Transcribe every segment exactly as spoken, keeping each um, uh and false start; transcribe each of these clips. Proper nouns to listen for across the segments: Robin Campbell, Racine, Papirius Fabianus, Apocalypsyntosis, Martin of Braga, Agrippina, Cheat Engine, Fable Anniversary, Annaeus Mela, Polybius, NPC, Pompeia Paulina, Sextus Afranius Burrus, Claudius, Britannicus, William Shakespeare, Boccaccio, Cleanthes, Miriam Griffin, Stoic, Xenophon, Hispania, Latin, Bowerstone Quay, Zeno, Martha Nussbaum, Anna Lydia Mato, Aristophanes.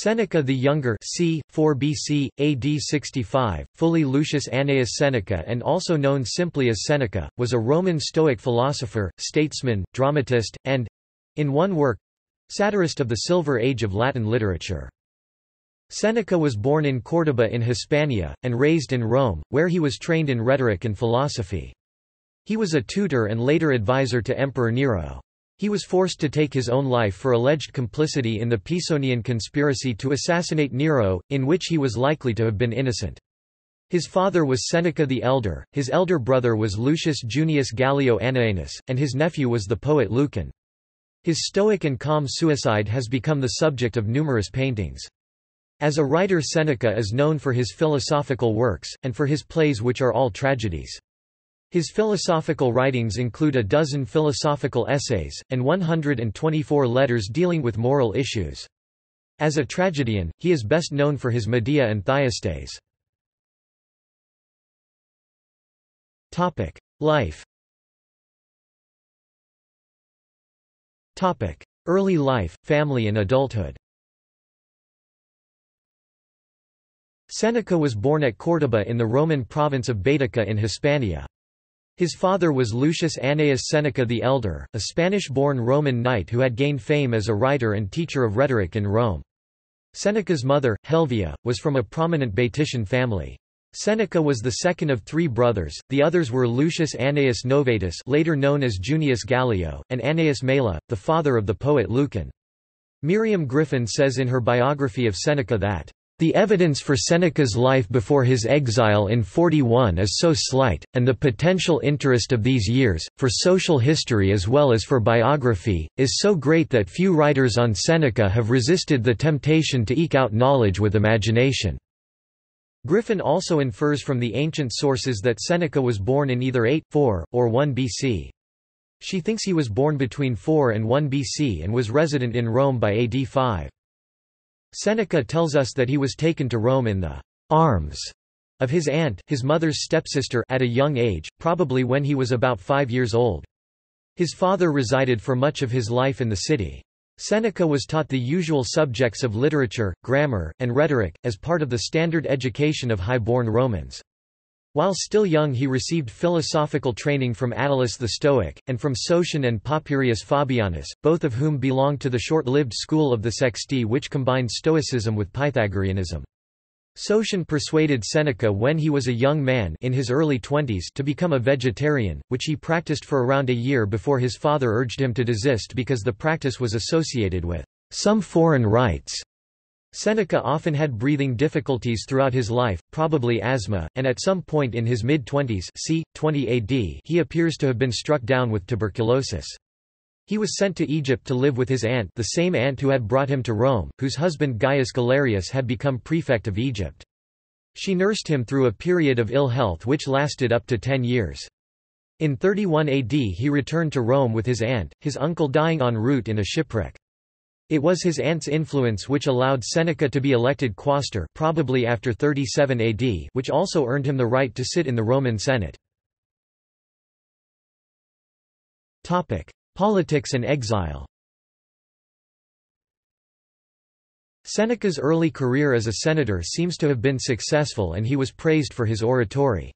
Seneca the Younger, c. four B C, A D sixty-five, fully Lucius Annaeus Seneca and also known simply as Seneca, was a Roman Stoic philosopher, statesman, dramatist, and—in one work—satirist of the Silver Age of Latin literature. Seneca was born in Córdoba in Hispania, and raised in Rome, where he was trained in rhetoric and philosophy. He was a tutor and later advisor to Emperor Nero. He was forced to take his own life for alleged complicity in the Pisonian conspiracy to assassinate Nero, in which he was likely to have been innocent. His father was Seneca the Elder, his elder brother was Lucius Junius Gallio Annaeanus, and his nephew was the poet Lucan. His stoic and calm suicide has become the subject of numerous paintings. As a writer, Seneca is known for his philosophical works, and for his plays, which are all tragedies. His philosophical writings include a dozen philosophical essays, and one hundred twenty-four letters dealing with moral issues. As a tragedian, he is best known for his Medea and Thyestes. Life. Early life, family and adulthood. Seneca was born at Córdoba in the Roman province of Boudica in Hispania. His father was Lucius Annaeus Seneca the Elder, a Spanish-born Roman knight who had gained fame as a writer and teacher of rhetoric in Rome. Seneca's mother, Helvia, was from a prominent Boeotian family. Seneca was the second of three brothers, the others were Lucius Annaeus Novatus, later known as Junius Gallio, and Annaeus Mela, the father of the poet Lucan. Miriam Griffin says in her biography of Seneca that the evidence for Seneca's life before his exile in forty-one is so slight, and the potential interest of these years, for social history as well as for biography, is so great that few writers on Seneca have resisted the temptation to eke out knowledge with imagination. Griffin also infers from the ancient sources that Seneca was born in either eight, four, or one B C. She thinks he was born between four and one B C and was resident in Rome by A D five. Seneca tells us that he was taken to Rome in the arms of his aunt, his mother's stepsister, at a young age, probably when he was about five years old. His father resided for much of his life in the city. Seneca was taught the usual subjects of literature, grammar, and rhetoric, as part of the standard education of high-born Romans. While still young he received philosophical training from Attalus the Stoic, and from Sotion and Papirius Fabianus, both of whom belonged to the short-lived school of the Sexti which combined Stoicism with Pythagoreanism. Sotion persuaded Seneca when he was a young man in his early twenties to become a vegetarian, which he practiced for around a year before his father urged him to desist because the practice was associated with some foreign rites. Seneca often had breathing difficulties throughout his life, probably asthma, and at some point in his mid-twenties c. twenty A D he appears to have been struck down with tuberculosis. He was sent to Egypt to live with his aunt, the same aunt who had brought him to Rome, whose husband Gaius Galerius had become prefect of Egypt. She nursed him through a period of ill health which lasted up to ten years. In thirty-one A D he returned to Rome with his aunt, his uncle dying en route in a shipwreck. It was his aunt's influence which allowed Seneca to be elected quaestor, probably after thirty-seven A D, which also earned him the right to sit in the Roman Senate. Topic: Politics and exile. Seneca's early career as a senator seems to have been successful, and he was praised for his oratory.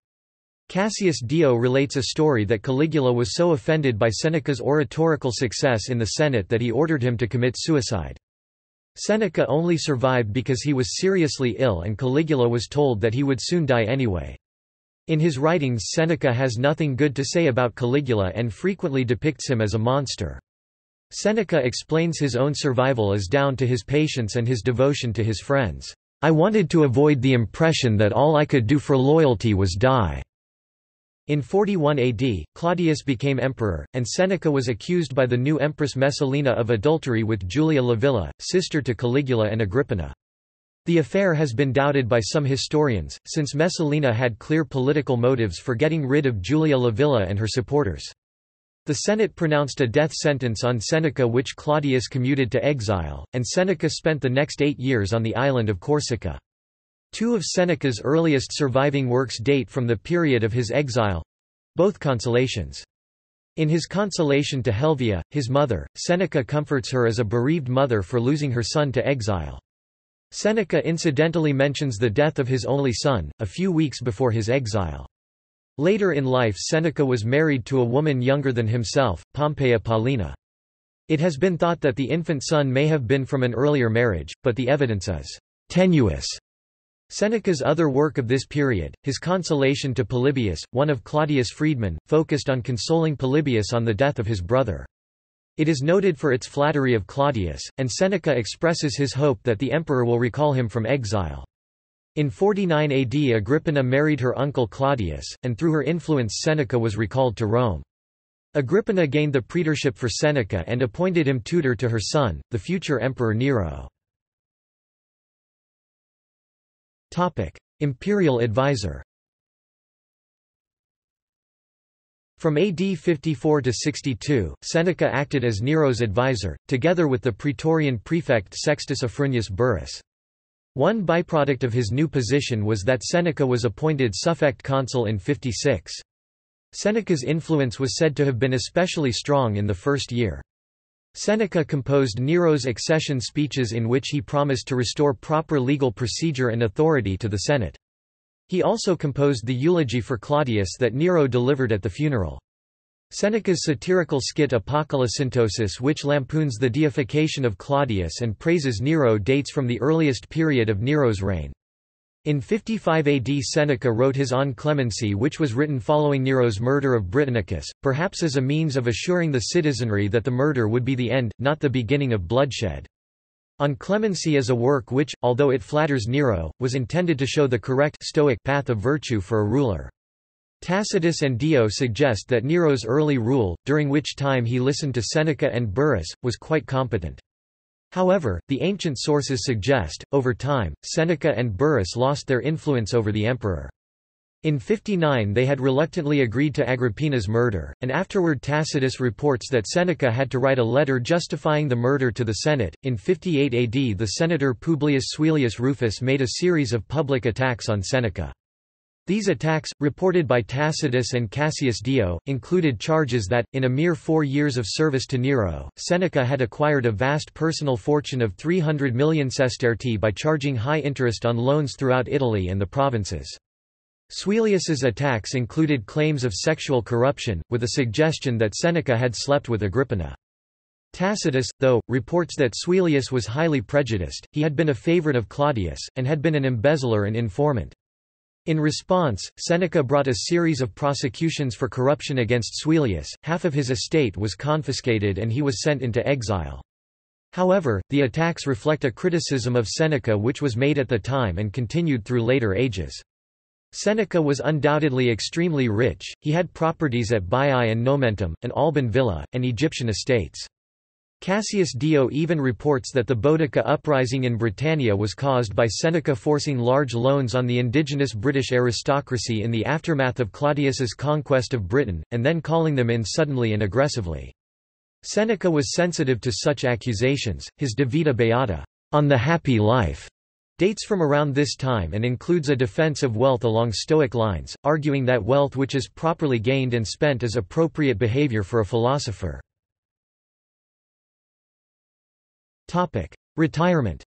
Cassius Dio relates a story that Caligula was so offended by Seneca's oratorical success in the Senate that he ordered him to commit suicide. Seneca only survived because he was seriously ill, and Caligula was told that he would soon die anyway. In his writings, Seneca has nothing good to say about Caligula and frequently depicts him as a monster. Seneca explains his own survival as down to his patience and his devotion to his friends. "I wanted to avoid the impression that all I could do for loyalty was die." In forty-one A D, Claudius became emperor, and Seneca was accused by the new empress Messalina of adultery with Julia Livilla, sister to Caligula and Agrippina. The affair has been doubted by some historians, since Messalina had clear political motives for getting rid of Julia Livilla and her supporters. The Senate pronounced a death sentence on Seneca, which Claudius commuted to exile, and Seneca spent the next eight years on the island of Corsica. Two of Seneca's earliest surviving works date from the period of his exile—both consolations. In his consolation to Helvia, his mother, Seneca comforts her as a bereaved mother for losing her son to exile. Seneca incidentally mentions the death of his only son, a few weeks before his exile. Later in life Seneca was married to a woman younger than himself, Pompeia Paulina. It has been thought that the infant son may have been from an earlier marriage, but the evidence is tenuous. Seneca's other work of this period, his Consolation to Polybius, one of Claudius' freedmen, focused on consoling Polybius on the death of his brother. It is noted for its flattery of Claudius, and Seneca expresses his hope that the emperor will recall him from exile. In forty-nine A D Agrippina married her uncle Claudius, and through her influence Seneca was recalled to Rome. Agrippina gained the praetorship for Seneca and appointed him tutor to her son, the future emperor Nero. Topic: Imperial advisor. From A D fifty-four to sixty-two, Seneca acted as Nero's advisor, together with the Praetorian prefect Sextus Afranius Burrus. One byproduct of his new position was that Seneca was appointed suffect consul in fifty-six. Seneca's influence was said to have been especially strong in the first year. Seneca composed Nero's accession speeches in which he promised to restore proper legal procedure and authority to the Senate. He also composed the eulogy for Claudius that Nero delivered at the funeral. Seneca's satirical skit Apocalypsyntosis, which lampoons the deification of Claudius and praises Nero, dates from the earliest period of Nero's reign. In fifty-five A D Seneca wrote his On Clemency, which was written following Nero's murder of Britannicus, perhaps as a means of assuring the citizenry that the murder would be the end, not the beginning of bloodshed. On Clemency is a work which, although it flatters Nero, was intended to show the correct Stoic path of virtue for a ruler. Tacitus and Dio suggest that Nero's early rule, during which time he listened to Seneca and Burrus, was quite competent. However, the ancient sources suggest, over time, Seneca and Burrus lost their influence over the emperor. In fifty-nine they had reluctantly agreed to Agrippina's murder, and afterward Tacitus reports that Seneca had to write a letter justifying the murder to the Senate. In fifty-eight A D the senator Publius Suelius Rufus made a series of public attacks on Seneca. These attacks, reported by Tacitus and Cassius Dio, included charges that, in a mere four years of service to Nero, Seneca had acquired a vast personal fortune of three hundred million sestertii by charging high interest on loans throughout Italy and the provinces. Suelius's attacks included claims of sexual corruption, with a suggestion that Seneca had slept with Agrippina. Tacitus, though, reports that Suelius was highly prejudiced, he had been a favorite of Claudius, and had been an embezzler and informant. In response, Seneca brought a series of prosecutions for corruption against Suelius, half of his estate was confiscated and he was sent into exile. However, the attacks reflect a criticism of Seneca which was made at the time and continued through later ages. Seneca was undoubtedly extremely rich, he had properties at Baiae and Nomentum, an Alban villa, and Egyptian estates. Cassius Dio even reports that the Boudica uprising in Britannia was caused by Seneca forcing large loans on the indigenous British aristocracy in the aftermath of Claudius's conquest of Britain, and then calling them in suddenly and aggressively. Seneca was sensitive to such accusations, his De Vita Beata, on the happy life, dates from around this time and includes a defense of wealth along Stoic lines, arguing that wealth which is properly gained and spent is appropriate behavior for a philosopher. Retirement.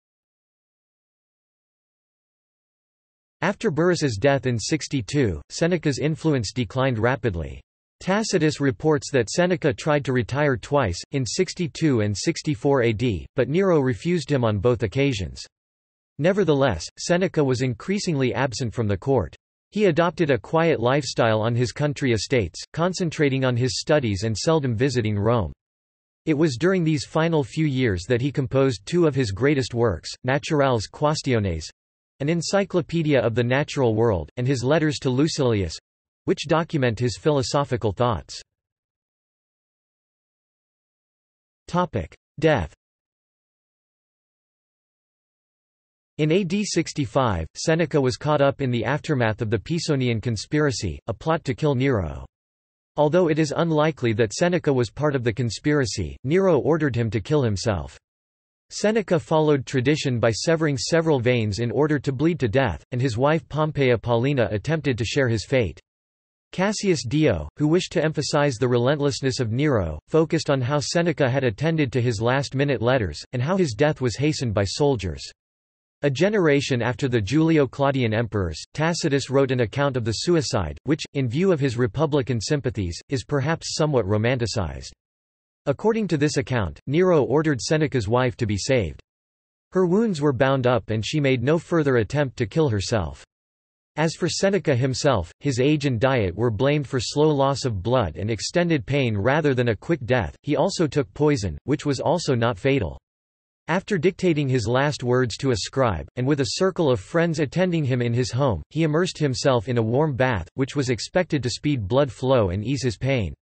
After Burrus's death in sixty-two, Seneca's influence declined rapidly. Tacitus reports that Seneca tried to retire twice, in sixty-two and sixty-four A D, but Nero refused him on both occasions. Nevertheless, Seneca was increasingly absent from the court. He adopted a quiet lifestyle on his country estates, concentrating on his studies and seldom visiting Rome. It was during these final few years that he composed two of his greatest works, Naturales Quaestiones—an encyclopedia of the natural world, and his letters to Lucilius—which document his philosophical thoughts. Death. In A D sixty-five, Seneca was caught up in the aftermath of the Pisonian conspiracy, a plot to kill Nero. Although it is unlikely that Seneca was part of the conspiracy, Nero ordered him to kill himself. Seneca followed tradition by severing several veins in order to bleed to death, and his wife Pompeia Paulina attempted to share his fate. Cassius Dio, who wished to emphasize the relentlessness of Nero, focused on how Seneca had attended to his last-minute letters, and how his death was hastened by soldiers. A generation after the Julio-Claudian emperors, Tacitus wrote an account of the suicide, which, in view of his republican sympathies, is perhaps somewhat romanticized. According to this account, Nero ordered Seneca's wife to be saved. Her wounds were bound up and she made no further attempt to kill herself. As for Seneca himself, his age and diet were blamed for slow loss of blood and extended pain rather than a quick death. He also took poison, which was also not fatal. After dictating his last words to a scribe, and with a circle of friends attending him in his home, he immersed himself in a warm bath, which was expected to speed blood flow and ease his pain.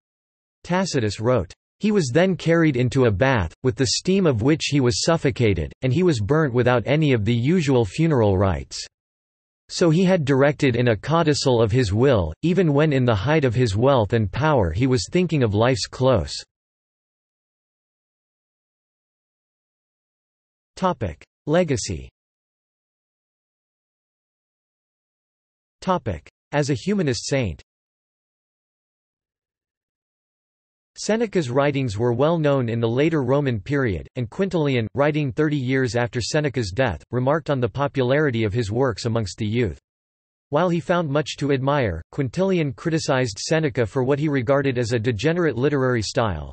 Tacitus wrote, "He was then carried into a bath, with the steam of which he was suffocated, and he was burnt without any of the usual funeral rites. So he had directed in a codicil of his will, even when in the height of his wealth and power he was thinking of life's close." Legacy. As a humanist saint, Seneca's writings were well known in the later Roman period, and Quintilian, writing thirty years after Seneca's death, remarked on the popularity of his works amongst the youth. While he found much to admire, Quintilian criticized Seneca for what he regarded as a degenerate literary style,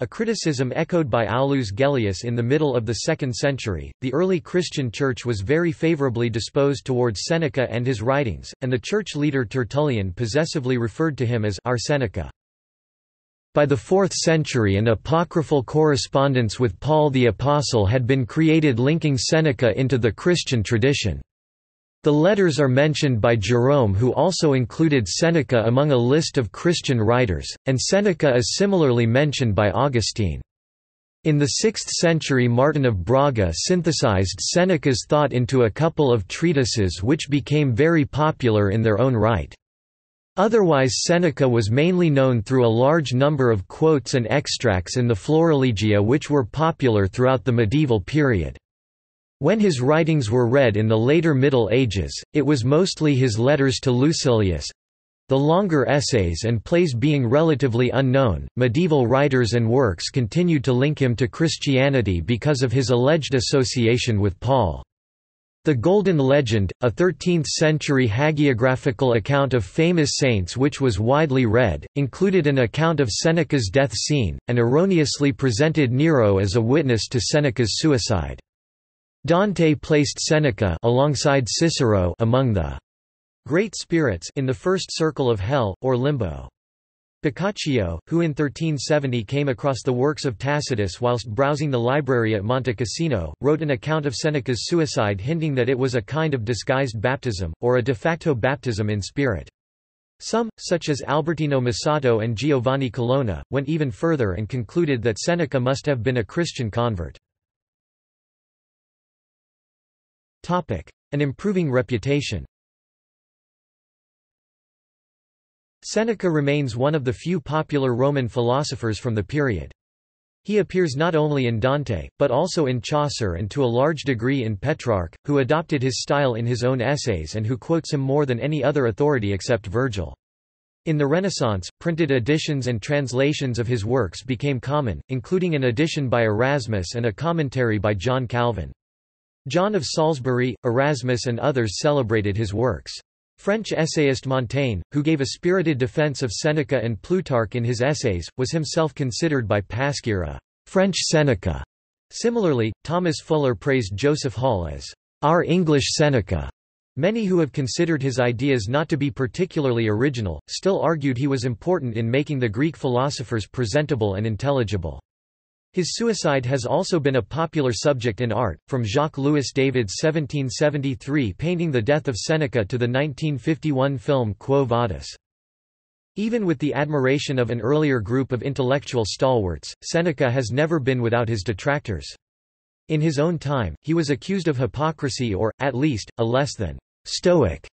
a criticism echoed by Aulus Gellius in the middle of the second century. The early Christian Church was very favorably disposed towards Seneca and his writings, and the church leader Tertullian possessively referred to him as our Seneca. By the fourth century, an apocryphal correspondence with Paul the Apostle had been created linking Seneca into the Christian tradition. The letters are mentioned by Jerome, who also included Seneca among a list of Christian writers, and Seneca is similarly mentioned by Augustine. In the sixth century, Martin of Braga synthesized Seneca's thought into a couple of treatises which became very popular in their own right. Otherwise, Seneca was mainly known through a large number of quotes and extracts in the Florilegia, which were popular throughout the medieval period. When his writings were read in the later Middle Ages, it was mostly his letters to Lucilius—the longer essays and plays being relatively unknown. Medieval writers and works continued to link him to Christianity because of his alleged association with Paul. The Golden Legend, a thirteenth-century hagiographical account of famous saints which was widely read, included an account of Seneca's death scene, and erroneously presented Nero as a witness to Seneca's suicide. Dante placed Seneca alongside Cicero among the great spirits in the first circle of hell, or limbo. Boccaccio, who in thirteen seventy came across the works of Tacitus whilst browsing the library at Monte Cassino, wrote an account of Seneca's suicide hinting that it was a kind of disguised baptism, or a de facto baptism in spirit. Some, such as Albertino Masato and Giovanni Colonna, went even further and concluded that Seneca must have been a Christian convert. An improving reputation. Seneca remains one of the few popular Roman philosophers from the period. He appears not only in Dante, but also in Chaucer and to a large degree in Petrarch, who adopted his style in his own essays and who quotes him more than any other authority except Virgil. In the Renaissance, printed editions and translations of his works became common, including an edition by Erasmus and a commentary by John Calvin. John of Salisbury, Erasmus and others celebrated his works. French essayist Montaigne, who gave a spirited defense of Seneca and Plutarch in his essays, was himself considered by Pasquier a French Seneca. Similarly, Thomas Fuller praised Joseph Hall as our English Seneca. Many who have considered his ideas not to be particularly original, still argued he was important in making the Greek philosophers presentable and intelligible. His suicide has also been a popular subject in art, from Jacques-Louis David's seventeen seventy-three painting The Death of Seneca to the nineteen fifty-one film Quo Vadis. Even with the admiration of an earlier group of intellectual stalwarts, Seneca has never been without his detractors. In his own time, he was accused of hypocrisy or, at least, a less than stoic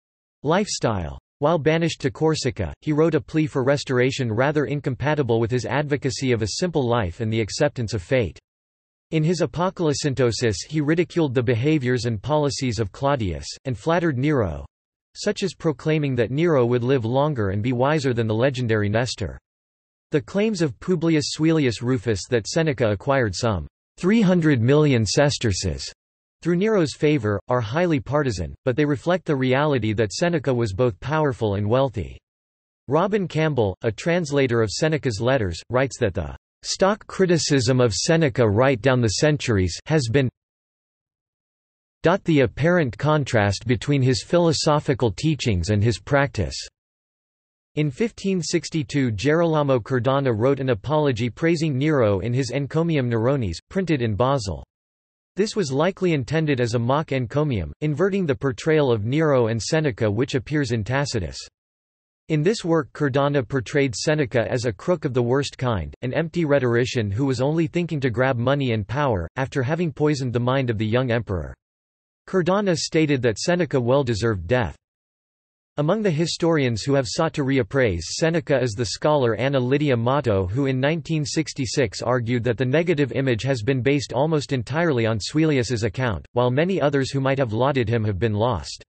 lifestyle. While banished to Corsica, he wrote a plea for restoration rather incompatible with his advocacy of a simple life and the acceptance of fate. In his Apocalypsintosis he ridiculed the behaviors and policies of Claudius, and flattered Nero—such as proclaiming that Nero would live longer and be wiser than the legendary Nestor. The claims of Publius Suelius Rufus that Seneca acquired some three hundred million sesterces through Nero's favor, are highly partisan, but they reflect the reality that Seneca was both powerful and wealthy. Robin Campbell, a translator of Seneca's letters, writes that the stock criticism of Seneca right down the centuries has been the apparent contrast between his philosophical teachings and his practice. In fifteen sixty-two Gerolamo Cardano wrote an apology praising Nero in his Encomium Neronis, printed in Basel. This was likely intended as a mock encomium, inverting the portrayal of Nero and Seneca which appears in Tacitus. In this work Cardano portrayed Seneca as a crook of the worst kind, an empty rhetorician who was only thinking to grab money and power, after having poisoned the mind of the young emperor. Cardano stated that Seneca well deserved death. Among the historians who have sought to reappraise Seneca is the scholar Anna Lydia Mato, who in nineteen sixty-six argued that the negative image has been based almost entirely on Suilius's account, while many others who might have lauded him have been lost.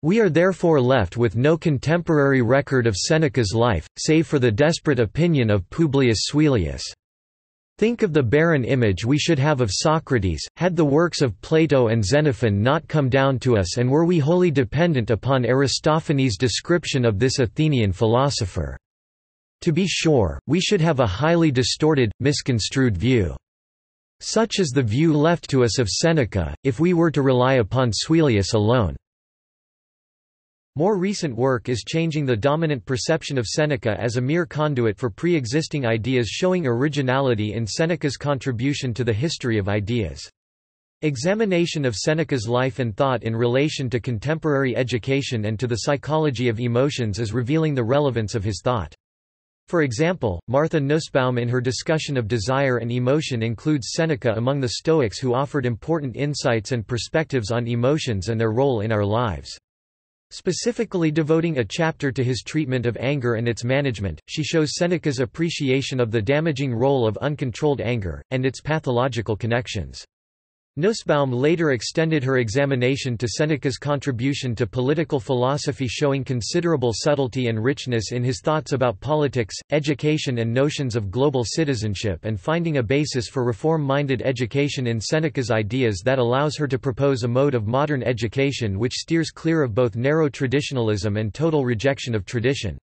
We are therefore left with no contemporary record of Seneca's life, save for the desperate opinion of Publius Suilius. Think of the barren image we should have of Socrates, had the works of Plato and Xenophon not come down to us and were we wholly dependent upon Aristophanes' description of this Athenian philosopher. To be sure, we should have a highly distorted, misconstrued view. Such is the view left to us of Seneca, if we were to rely upon Suilius alone. More recent work is changing the dominant perception of Seneca as a mere conduit for pre-existing ideas, showing originality in Seneca's contribution to the history of ideas. Examination of Seneca's life and thought in relation to contemporary education and to the psychology of emotions is revealing the relevance of his thought. For example, Martha Nussbaum in her discussion of desire and emotion includes Seneca among the Stoics who offered important insights and perspectives on emotions and their role in our lives. Specifically devoting a chapter to his treatment of anger and its management, she shows Seneca's appreciation of the damaging role of uncontrolled anger, and its pathological connections. Nussbaum later extended her examination to Seneca's contribution to political philosophy, showing considerable subtlety and richness in his thoughts about politics, education and notions of global citizenship, and finding a basis for reform-minded education in Seneca's ideas that allows her to propose a mode of modern education which steers clear of both narrow traditionalism and total rejection of tradition.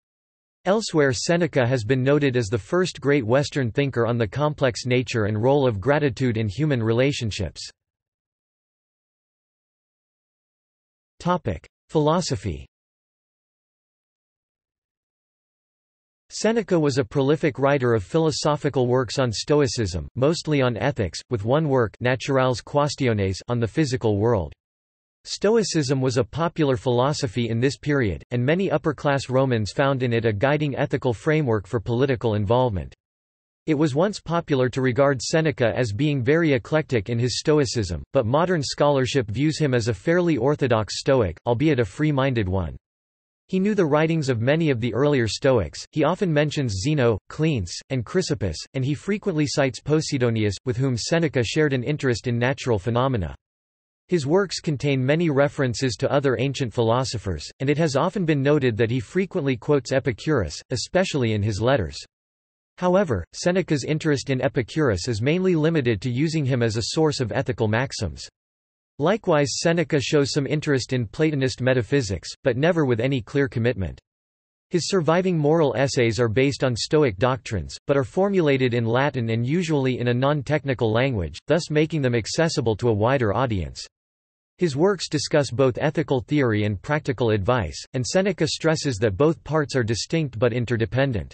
Elsewhere, Seneca has been noted as the first great Western thinker on the complex nature and role of gratitude in human relationships. Topic: Philosophy. Seneca was a prolific writer of philosophical works on Stoicism, mostly on ethics, with one work, Naturales Quaestiones, on the physical world. Stoicism was a popular philosophy in this period, and many upper-class Romans found in it a guiding ethical framework for political involvement. It was once popular to regard Seneca as being very eclectic in his Stoicism, but modern scholarship views him as a fairly orthodox Stoic, albeit a free-minded one. He knew the writings of many of the earlier Stoics, he often mentions Zeno, Cleanthes, and Chrysippus, and he frequently cites Posidonius, with whom Seneca shared an interest in natural phenomena. His works contain many references to other ancient philosophers, and it has often been noted that he frequently quotes Epicurus, especially in his letters. However, Seneca's interest in Epicurus is mainly limited to using him as a source of ethical maxims. Likewise, Seneca shows some interest in Platonist metaphysics, but never with any clear commitment. His surviving moral essays are based on Stoic doctrines, but are formulated in Latin and usually in a non-technical language, thus making them accessible to a wider audience. His works discuss both ethical theory and practical advice, and Seneca stresses that both parts are distinct but interdependent.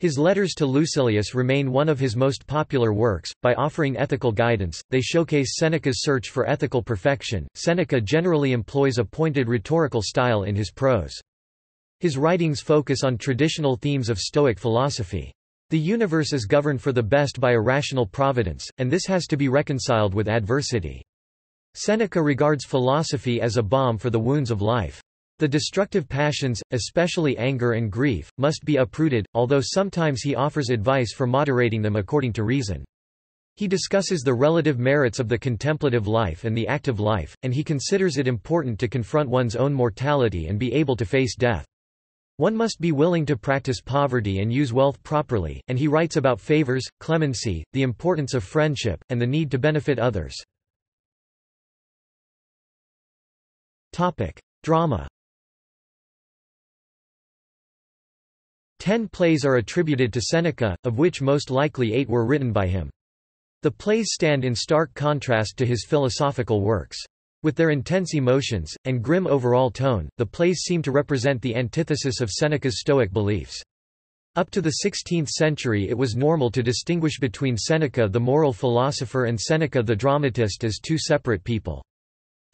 His letters to Lucilius remain one of his most popular works. By offering ethical guidance, they showcase Seneca's search for ethical perfection. Seneca generally employs a pointed rhetorical style in his prose. His writings focus on traditional themes of Stoic philosophy. The universe is governed for the best by a rational providence, and this has to be reconciled with adversity. Seneca regards philosophy as a balm for the wounds of life. The destructive passions, especially anger and grief, must be uprooted, although sometimes he offers advice for moderating them according to reason. He discusses the relative merits of the contemplative life and the active life, and he considers it important to confront one's own mortality and be able to face death. One must be willing to practice poverty and use wealth properly, and he writes about favors, clemency, the importance of friendship, and the need to benefit others. Topic: Drama. Ten plays are attributed to Seneca, of which most likely eight were written by him. The plays stand in stark contrast to his philosophical works. With their intense emotions, and grim overall tone, the plays seem to represent the antithesis of Seneca's Stoic beliefs. Up to the sixteenth century it was normal to distinguish between Seneca the moral philosopher and Seneca the dramatist as two separate people.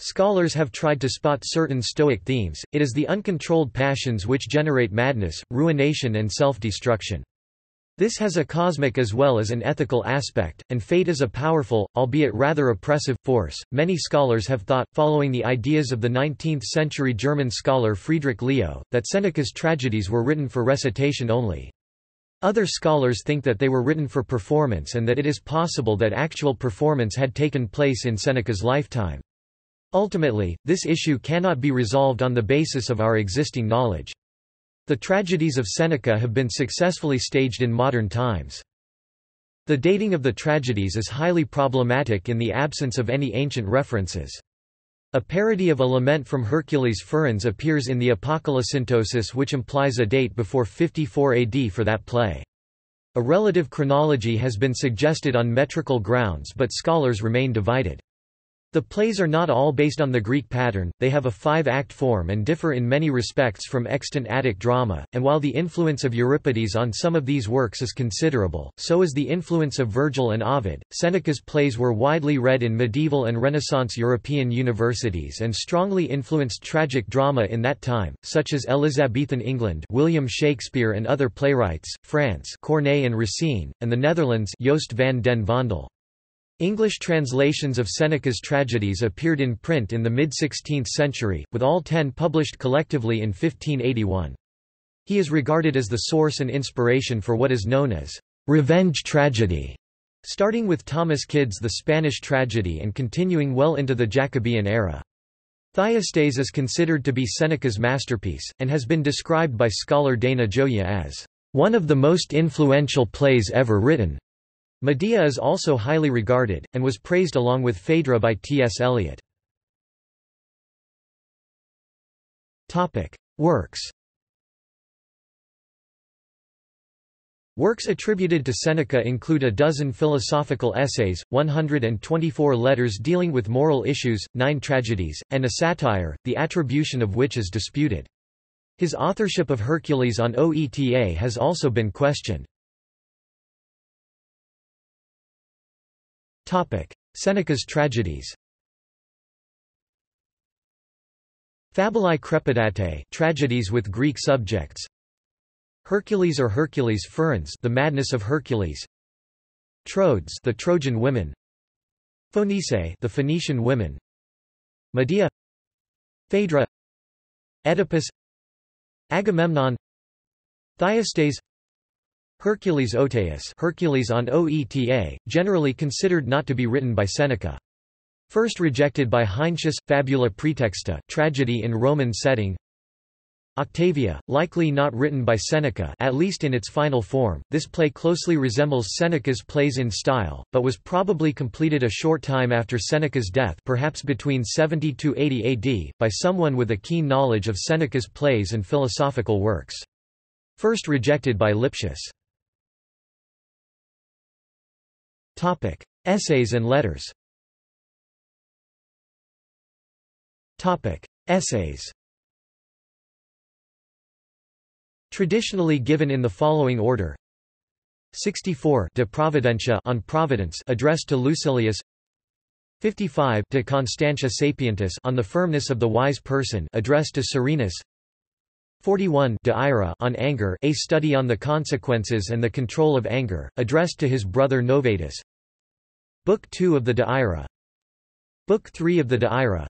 Scholars have tried to spot certain Stoic themes. It is the uncontrolled passions which generate madness, ruination and self-destruction. This has a cosmic as well as an ethical aspect, and fate is a powerful, albeit rather oppressive, force. Many scholars have thought, following the ideas of the nineteenth century German scholar Friedrich Leo, that Seneca's tragedies were written for recitation only. Other scholars think that they were written for performance and that it is possible that actual performance had taken place in Seneca's lifetime. Ultimately, this issue cannot be resolved on the basis of our existing knowledge. The tragedies of Seneca have been successfully staged in modern times. The dating of the tragedies is highly problematic in the absence of any ancient references. A parody of a lament from Hercules Furens appears in the Apocalypsyntosis, which implies a date before fifty-four A D for that play. A relative chronology has been suggested on metrical grounds, but scholars remain divided. The plays are not all based on the Greek pattern, they have a five-act form and differ in many respects from extant Attic drama, and while the influence of Euripides on some of these works is considerable, so is the influence of Virgil and Ovid. Seneca's plays were widely read in medieval and Renaissance European universities and strongly influenced tragic drama in that time, such as Elizabethan England, William Shakespeare and other playwrights, France, Corneille and Racine, and the Netherlands, Joost van den Vondel. English translations of Seneca's tragedies appeared in print in the mid sixteenth century, with all ten published collectively in fifteen eighty-one. He is regarded as the source and inspiration for what is known as revenge tragedy, starting with Thomas Kidd's The Spanish Tragedy and continuing well into the Jacobean era. Thyestes is considered to be Seneca's masterpiece, and has been described by scholar Dana Gioia as one of the most influential plays ever written. Medea is also highly regarded, and was praised along with Phaedra by T S Eliot. Works. Works attributed to Seneca include a dozen philosophical essays, one hundred twenty-four letters dealing with moral issues, nine tragedies, and a satire, the attribution of which is disputed. His authorship of Hercules on Oeta has also been questioned. Seneca's tragedies. Fabulae crepidatae, tragedies with Greek subjects. Hercules or Hercules Furens, The Madness of Hercules. Trodes, The Trojan Women. Phoenice, The Phoenician Women. Medea. Phaedra. Oedipus. Agamemnon. Thyestes. Hercules Oetaeus, Hercules on Oeta, generally considered not to be written by Seneca. First rejected by Heinsius. Fabula Pretexta, tragedy in Roman setting. Octavia, likely not written by Seneca, at least in its final form. This play closely resembles Seneca's plays in style, but was probably completed a short time after Seneca's death, perhaps between seventy to eighty A D, by someone with a keen knowledge of Seneca's plays and philosophical works. First rejected by Lipsius. Topic: Essays and letters. Topic: Essays. Traditionally given in the following order: sixty-four, De Providentia, on Providence, addressed to Lucilius. fifty-five, De Constantia Sapientis, on the firmness of the wise person, addressed to Serenus. forty-one, De Ira, on Anger, a study on the consequences and the control of anger, addressed to his brother Novatus. Book two of the De Ira. Book three of the De Ira.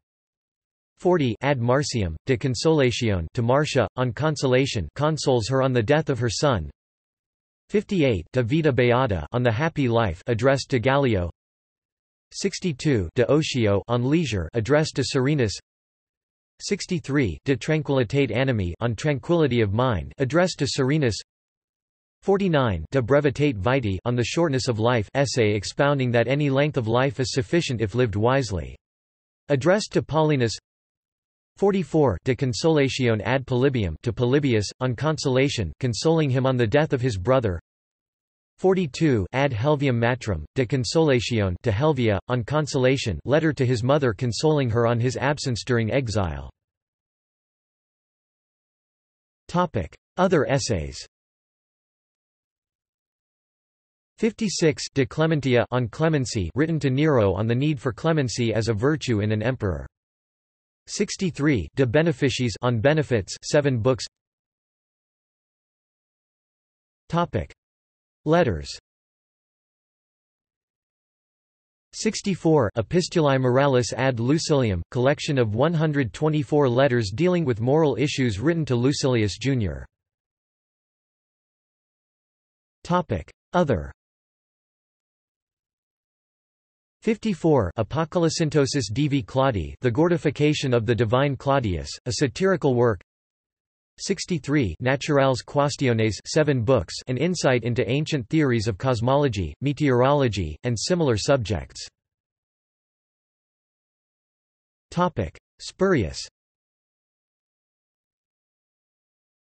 forty, Ad Marciam, De Consolatione, to Marcia, on consolation, consoles her on the death of her son. fifty-eight, De Vita Beata, on the happy life, addressed to Gallio. sixty-two, De Ocio, on leisure, addressed to Serenus. sixty-three, De Tranquillitate Animi, on tranquility of mind, addressed to Serenus. forty-nine, De Brevitate Vitae, on the shortness of life, essay expounding that any length of life is sufficient if lived wisely, addressed to Paulinus. forty-four De consolatione ad Polybium to Polybius, on consolation, consoling him on the death of his brother. forty-two Ad Helviam Matrum, de consolatione to Helvia, on consolation, letter to his mother consoling her on his absence during exile. Other essays. fifty-six De Clementia on clemency, written to Nero on the need for clemency as a virtue in an emperor. sixty-three De Beneficis on benefits, seven books. Topic: Letters. sixty-four Epistulae Morales ad Lucilium, collection of one hundred twenty-four letters dealing with moral issues written to Lucilius Junior. Topic: Other. fifty-four Apocalypsintosis Divi Claudii, The Gortification of the Divine Claudius, a satirical work. sixty-three Naturales Quaestiones, seven books, an insight into ancient theories of cosmology, meteorology, and similar subjects. Topic: Spurius.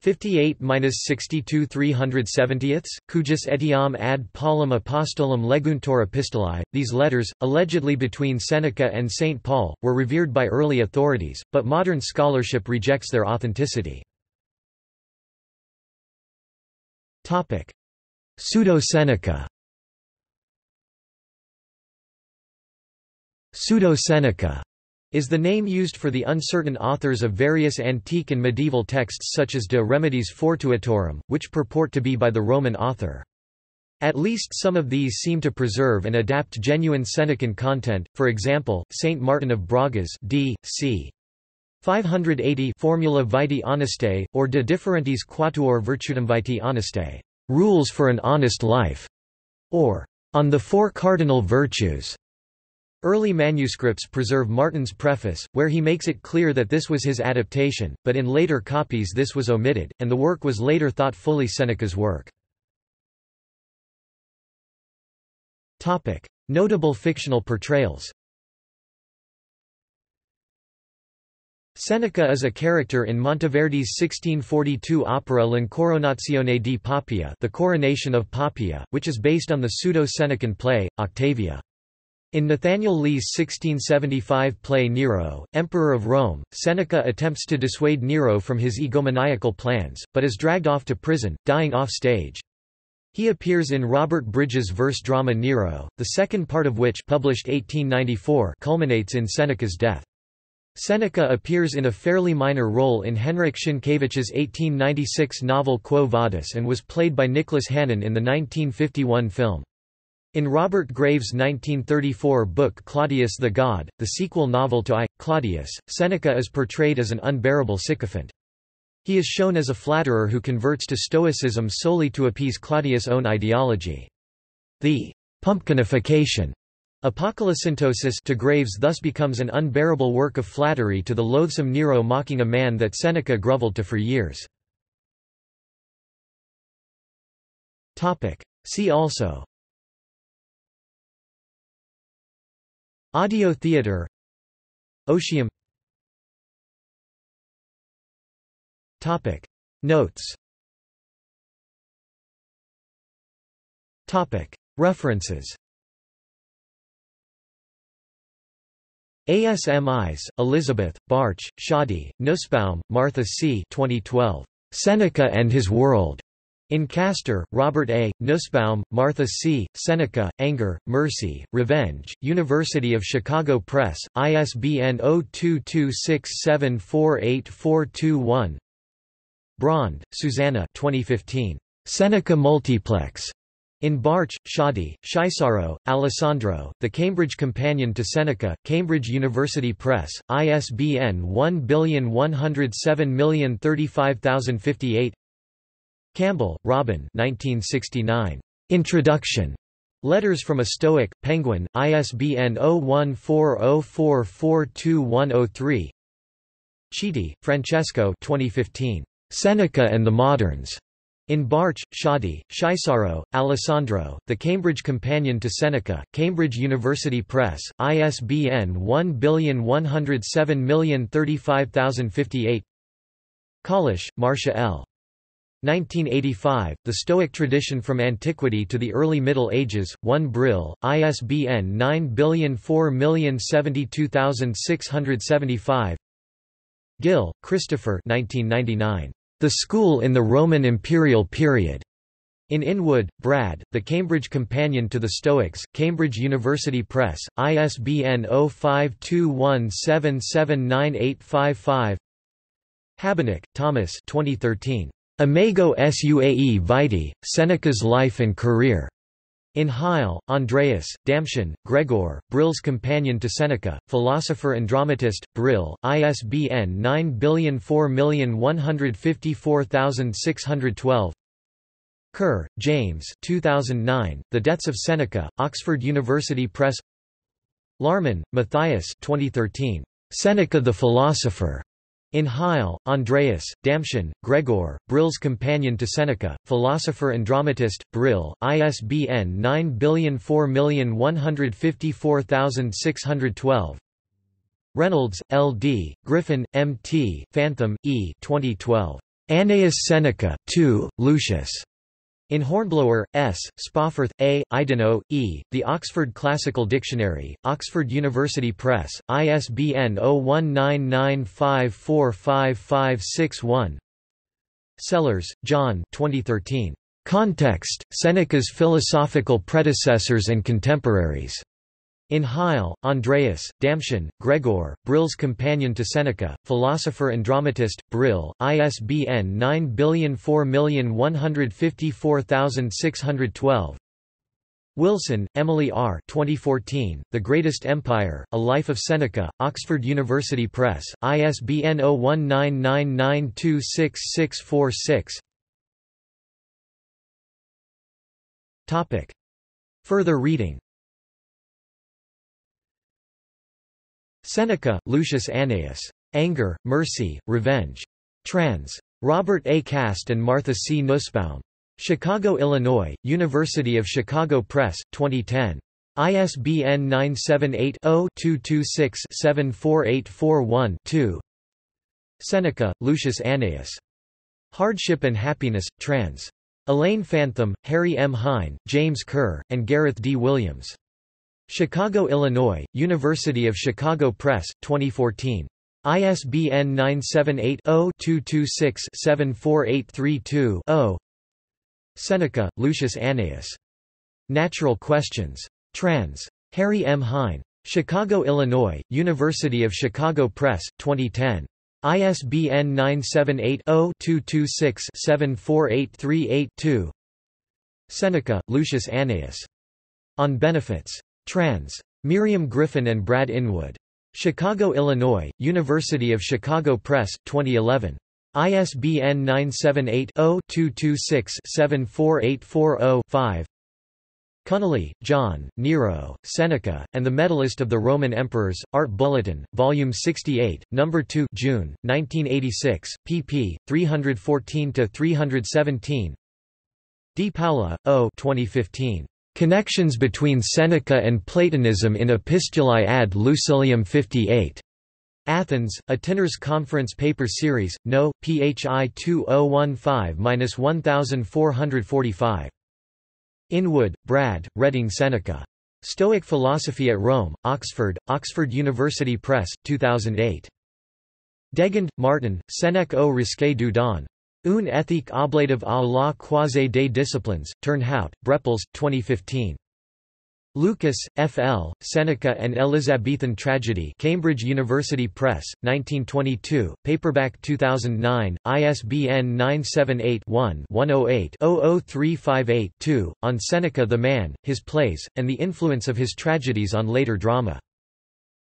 fifty-eight to sixty-two three hundred seventieths, Cujus etiam ad Paulum Apostolum leguntur epistolae. These letters, allegedly between Seneca and Saint Paul, were revered by early authorities, but modern scholarship rejects their authenticity. Pseudo-Seneca. Pseudo-Seneca is the name used for the uncertain authors of various antique and medieval texts such as De Remedis Fortuitorum, which purport to be by the Roman author. At least some of these seem to preserve and adapt genuine Senecan content, for example, Saint Martin of Braga's d c five hundred eighty Formula Vitae Honestae, or De Differentiis Quatuor Virtutum Vitae Honestae, Rules for an Honest Life, or On the Four Cardinal Virtues. Early manuscripts preserve Martin's preface, where he makes it clear that this was his adaptation, but in later copies this was omitted, and the work was later thought fully Seneca's work. Topic: Notable fictional portrayals. Seneca is a character in Monteverdi's sixteen forty-two opera L'Incoronazione di Poppaea, The Coronation of Poppaea, which is based on the pseudo-Senecan play Octavia. In Nathaniel Lee's sixteen seventy-five play Nero, Emperor of Rome, Seneca attempts to dissuade Nero from his egomaniacal plans, but is dragged off to prison, dying off stage. He appears in Robert Bridges' verse drama Nero, the second part of which, published eighteen ninety-four, culminates in Seneca's death. Seneca appears in a fairly minor role in Henrik Sienkiewicz's eighteen ninety-six novel Quo Vadis and was played by Nicholas Hannon in the nineteen fifty-one film. In Robert Graves' nineteen thirty-four book Claudius the God, the sequel novel to I, Claudius, Seneca is portrayed as an unbearable sycophant. He is shown as a flatterer who converts to Stoicism solely to appease Claudius' own ideology. The pumpkinification apocalypsintosis to Graves thus becomes an unbearable work of flattery to the loathsome Nero, mocking a man that Seneca groveled to for years. See also: Audio theater, Otium. Topic: Notes. Topic: References. ASMIs, Elizabeth, Barch, Shadi, Nussbaum, Martha C. twenty twelve. Seneca and His World. In Castor, Robert A., Nussbaum, Martha C., Seneca, Anger, Mercy, Revenge, University of Chicago Press, I S B N zero two two six seven four eight four two one. Brond, Susanna twenty fifteen. Seneca Multiplex. In Barch, Shadi, Shisaro, Alessandro, The Cambridge Companion to Seneca, Cambridge University Press, I S B N one one zero seven zero three five zero five eight. Campbell, Robin. nineteen sixty-nine. Introduction. Letters from a Stoic, Penguin, I S B N zero one four zero four four two one zero three. Chiti, Francesco. twenty fifteen. Seneca and the Moderns. In Barch, Shoddy, Shisaro, Alessandro, The Cambridge Companion to Seneca, Cambridge University Press, I S B N one one zero seven zero three five zero five eight. Kalish, Marcia L. nineteen eighty-five, The Stoic Tradition from Antiquity to the Early Middle Ages, one Brill, I S B N nine zero zero four zero seven two six seven five. Gill, Christopher nineteen ninety-nine. The School in the Roman Imperial Period. In Inwood, Brad, The Cambridge Companion to the Stoics, Cambridge University Press, I S B N zero five two one seven seven nine eight five five. Habenack, Thomas twenty thirteen. Imago Suae Vitae, Seneca's Life and Career. In Heil, Andreas, Damschen, Gregor, Brill's Companion to Seneca, Philosopher and Dramatist, Brill, I S B N nine zero zero four one five four six one two. Kerr, James two thousand nine, The Deaths of Seneca, Oxford University Press. Larman, Matthias twenty thirteen, Seneca the Philosopher. In Heil, Andreas, Damschen, Gregor, Brill's Companion to Seneca, Philosopher and Dramatist, Brill, I S B N nine zero zero four one five four six one two. Reynolds, L D, Griffin, M T, Phantom, E. twenty twelve. Annaeus Seneca two, Lucius. In Hornblower, S., Spofforth, A., Ideno, E., The Oxford Classical Dictionary, Oxford University Press, I S B N zero one nine nine five four five five six one. Sellers, John twenty thirteen. Context, Seneca's Philosophical Predecessors and Contemporaries. In Heil, Andreas, Damschen, Gregor, Brill's Companion to Seneca, Philosopher and Dramatist, Brill, I S B N nine zero zero four one five four six one two. Wilson, Emily R. twenty fourteen, The Greatest Empire, A Life of Seneca, Oxford University Press, I S B N zero one nine nine nine two six six four six. Further reading. Seneca, Lucius Annaeus. Anger, Mercy, Revenge. Trans. Robert A. Cast and Martha C. Nussbaum. Chicago, Illinois, University of Chicago Press, twenty ten. I S B N nine seven eight zero two two six seven four eight four one two. Seneca, Lucius Annaeus. Hardship and Happiness, trans. Elaine Fantham, Harry M. Hine, James Kerr, and Gareth D. Williams. Chicago, Illinois, University of Chicago Press, twenty fourteen. I S B N nine seven eight zero two two six seven four eight three two zero. Seneca, Lucius Annaeus. Natural Questions. Trans. Harry M. Hine. Chicago, Illinois, University of Chicago Press, twenty ten. I S B N nine seven eight zero two two six seven four eight three eight two. Seneca, Lucius Annaeus. On Benefits. Trans. Miriam Griffin and Brad Inwood. Chicago, Illinois, University of Chicago Press, twenty eleven. I S B N nine seven eight zero two two six seven four eight four zero five. Connolly, John, Nero, Seneca, and the Medalist of the Roman Emperors, Art Bulletin, Volume sixty-eight, Number two, June, nineteen eighty-six, pp. three fourteen to three seventeen. Di Paola, O. twenty fifteen. Connections between Seneca and Platonism in Epistulae ad Lucilium fifty-eight. Athens, Atener's Conference Paper Series, No. Phi twenty fifteen to fourteen forty-five. Inwood, Brad, Reading Seneca. Stoic Philosophy at Rome, Oxford, Oxford University Press, two thousand eight. Degand, Martin, Senec au risque du don. Une éthique oblative à la croisée des disciplines, Turnhout, Breppels, twenty fifteen. Lucas, F L, Seneca and Elizabethan Tragedy, Cambridge University Press, nineteen twenty-two, paperback two thousand nine, I S B N nine seven eight one one zero eight zero zero three five eight two, on Seneca the man, his plays, and the influence of his tragedies on later drama.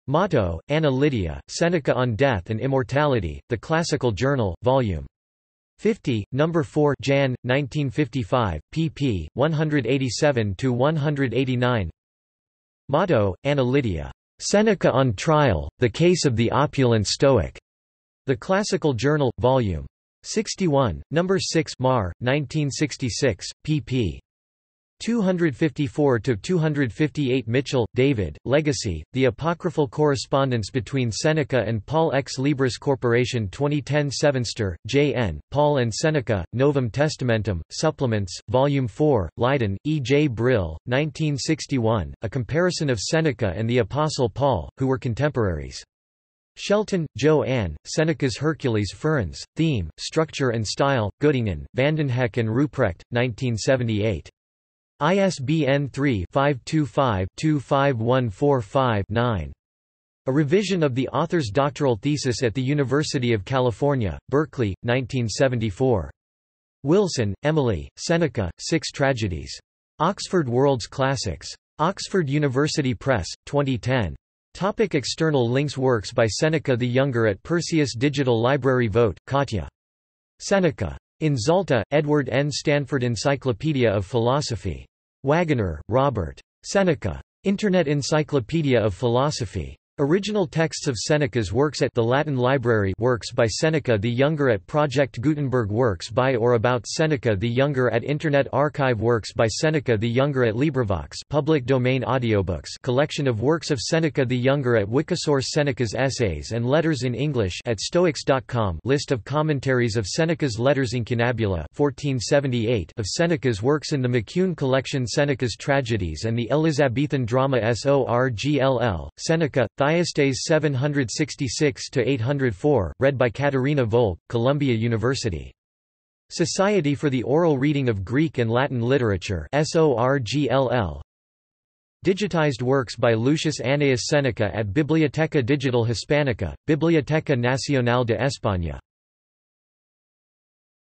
Motto, Anna Lydia, Seneca on Death and Immortality, The Classical Journal, Volume fifty, number four, Jan, nineteen fifty-five, pp. one eighty-seven to one eighty-nine. Motto, Anna Lydia. Seneca on Trial, The Case of the Opulent Stoic. The Classical Journal, Volume sixty-one, number six, Mar, nineteen sixty-six, pp. two fifty-four to two fifty-eight. Mitchell, David, Legacy, The Apocryphal Correspondence Between Seneca and Paul ex Libris Corporation twenty ten. Sevenster, J N, Paul and Seneca, Novum Testamentum, Supplements, Volume four, Leiden, E. J. Brill, nineteen sixty-one, A Comparison of Seneca and the Apostle Paul, Who Were Contemporaries. Shelton, Joanne, Seneca's Hercules Furens, Theme, Structure and Style, Göttingen, Vandenheck and Ruprecht, nineteen seventy-eight. I S B N three, five two five, two five one four five, nine. A revision of the author's doctoral thesis at the University of California, Berkeley, nineteen seventy-four. Wilson, Emily, Seneca, Six Tragedies. Oxford World's Classics. Oxford University Press, twenty ten. Topic external links. Works by Seneca the Younger at Perseus Digital Library. Vogt, Katya. Seneca. In Zalta, Edward N. Stanford Encyclopedia of Philosophy. Wagoner, Robert. Seneca. Internet Encyclopedia of Philosophy. Original texts of Seneca's works at the Latin Library. Works by Seneca the Younger at Project Gutenberg. Works by or about Seneca the Younger at Internet Archive. Works by Seneca the Younger at LibriVox, public domain audiobooks. Collection of works of Seneca the Younger at Wikisource. Seneca's Essays and Letters in English at Stoics dot com. List of commentaries of Seneca's Letters. Incunabula fourteen seventy-eight of Seneca's works in the McCune Collection. Seneca's Tragedies and the Elizabethan Drama. Sorgll, Seneca, Thyestes seven sixty-six to eight oh four, read by Katerina Volk, Columbia University. Society for the Oral Reading of Greek and Latin Literature (SORGLL). Digitized works by Lucius Annaeus Seneca at Biblioteca Digital Hispanica, Biblioteca Nacional de España.